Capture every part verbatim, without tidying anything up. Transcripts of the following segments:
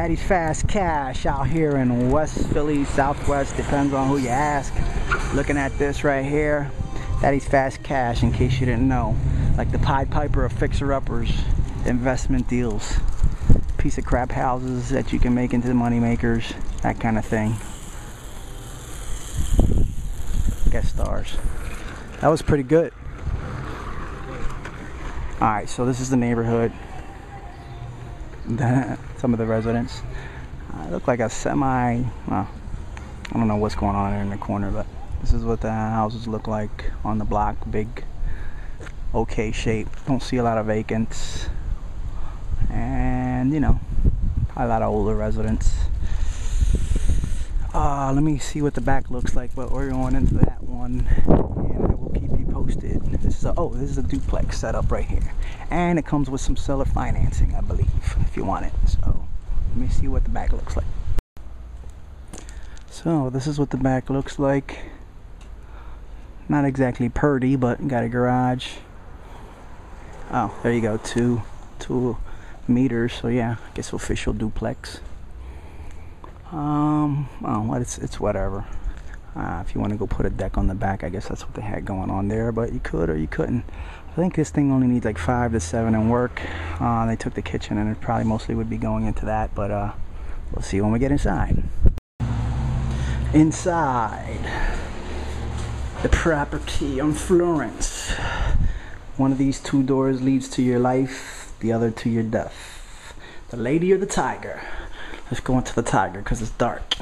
Daddy's Fast Cash out here in West Philly, Southwest, depends on who you ask. Looking at this right here, Daddy's Fast Cash, in case you didn't know. Like the Pied Piper of fixer-uppers, investment deals, piece of crap houses that you can make into the money makers, that kind of thing. Guest stars. That was pretty good. Alright, so this is the neighborhood. Some of the residents. Uh, look like a semi, well, I don't know what's going on in the corner, but this is what the houses look like on the block. Big, okay shape. Don't see a lot of vacants. And, you know, probably a lot of older residents. Uh, let me see what the back looks like, but we're going into that one. And I will keep you posted. This is a, oh, this is a duplex setup right here. And it comes with some seller financing, I believe, if you want it. So, let me see what the back looks like. So, this is what the back looks like. Not exactly purdy, but got a garage. Oh, there you go, two, two meters. So yeah, I guess official duplex. Um, oh, it's it's whatever. Uh, if you want to go put a deck on the back, I guess that's what they had going on there. But you could or you couldn't. I think this thing only needs like five to seven in work. Uh, they took the kitchen, and it probably mostly would be going into that. But uh, we'll see when we get inside. Inside the property on Florence. One of these two doors leads to your life, the other to your death. The lady or the tiger? Let's go into the tiger because it's dark.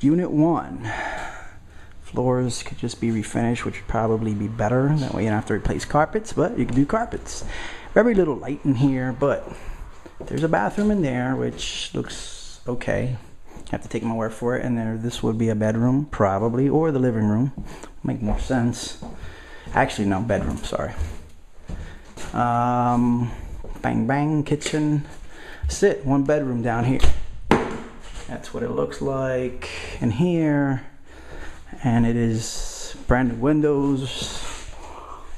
Unit one. Floors could just be refinished, which would probably be better. That way you don't have to replace carpets, but you can do carpets. Very little light in here, but there's a bathroom in there, which looks okay. Have to take my word for it. And then this would be a bedroom, probably, or the living room. Make more sense. Actually, no, bedroom, sorry. Um, bang, bang, kitchen. That's it, one bedroom down here. That's what it looks like in here. And it is branded windows.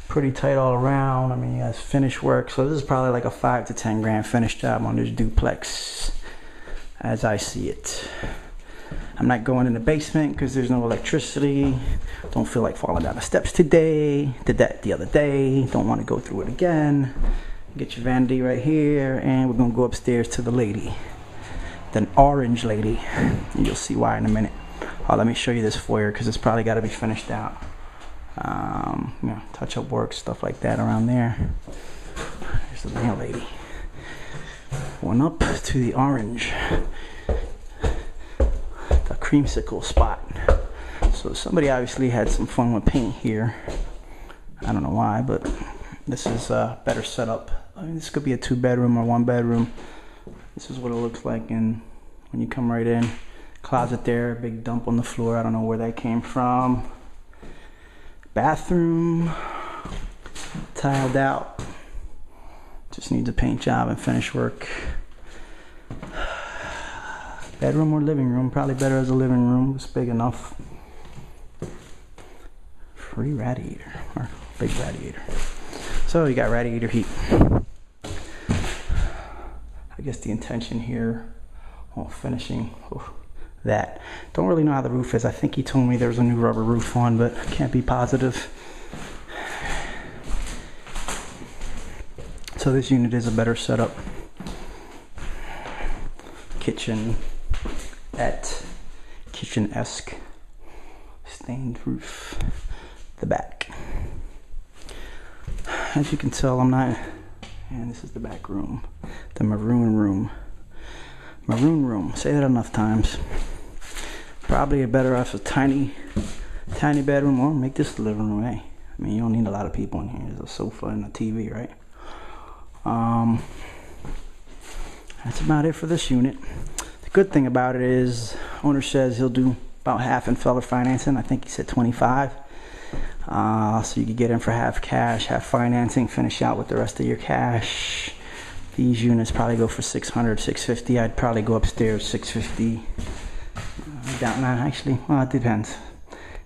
Pretty tight all around. I mean, you guys finish work. So this is probably like a five to ten grand finish job on this duplex. As I see it. I'm not going in the basement because there's no electricity. Don't feel like falling down the steps today. Did that the other day. Don't want to go through it again. Get your vanity right here, and we're gonna go upstairs to the lady, the orange lady. And you'll see why in a minute. Oh, let me show you this foyer because it's probably got to be finished out. Um, you know, touch up work, stuff like that around there. There's the landlady. One up to the orange, the creamsicle spot. So somebody obviously had some fun with paint here. I don't know why, but this is a better setup. I mean, this could be a two bedroom or one bedroom. This is what it looks like, and when you come right in, closet there, big dump on the floor. I don't know where that came from. Bathroom, tiled out. Just needs a paint job and finish work. Bedroom or living room, probably better as a living room. It's big enough. Free radiator, or big radiator. So you got radiator heat. I guess the intention here on oh, finishing oh, that. Don't really know how the roof is. I think he told me there was a new rubber roof on, but I can't be positive. So this unit is a better setup. Kitchen at kitchen-esque stained roof, the back. As you can tell, I'm not, and this is the back room, the maroon room. Maroon room, say that enough times. Probably a better off a tiny, tiny bedroom, or make this the living room, eh? I mean, you don't need a lot of people in here. There's a sofa and a T V, right? Um, that's about it for this unit. The good thing about it is owner says he'll do about half in seller financing. I think he said twenty-five. Uh, so you can get in for half cash, half financing, finish out with the rest of your cash. These units probably go for six hundred, six fifty. I'd probably go upstairs six fifty. Uh, down, actually, well, it depends.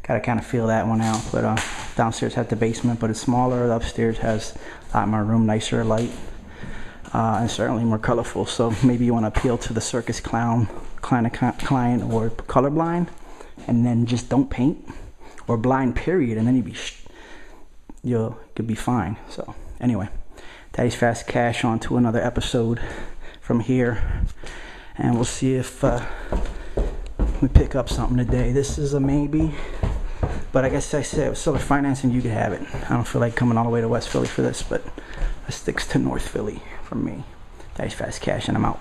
Gotta kind of feel that one out, but uh, downstairs has the basement, but it's smaller. The upstairs has a lot more room, nicer light. uh, and certainly more colorful. So maybe you want to appeal to the circus clown client, client or colorblind, and then just don't paint, or blind period, and then you'd be you'll could be fine. So anyway, Daddy's Fast Cash on to another episode from here, and we'll see if uh, we pick up something today. This is a maybe, but I guess I said with seller financing you could have it. I don't feel like coming all the way to West Philly for this, but it sticks to North Philly for me. Daddy's Fast Cash, and I'm out.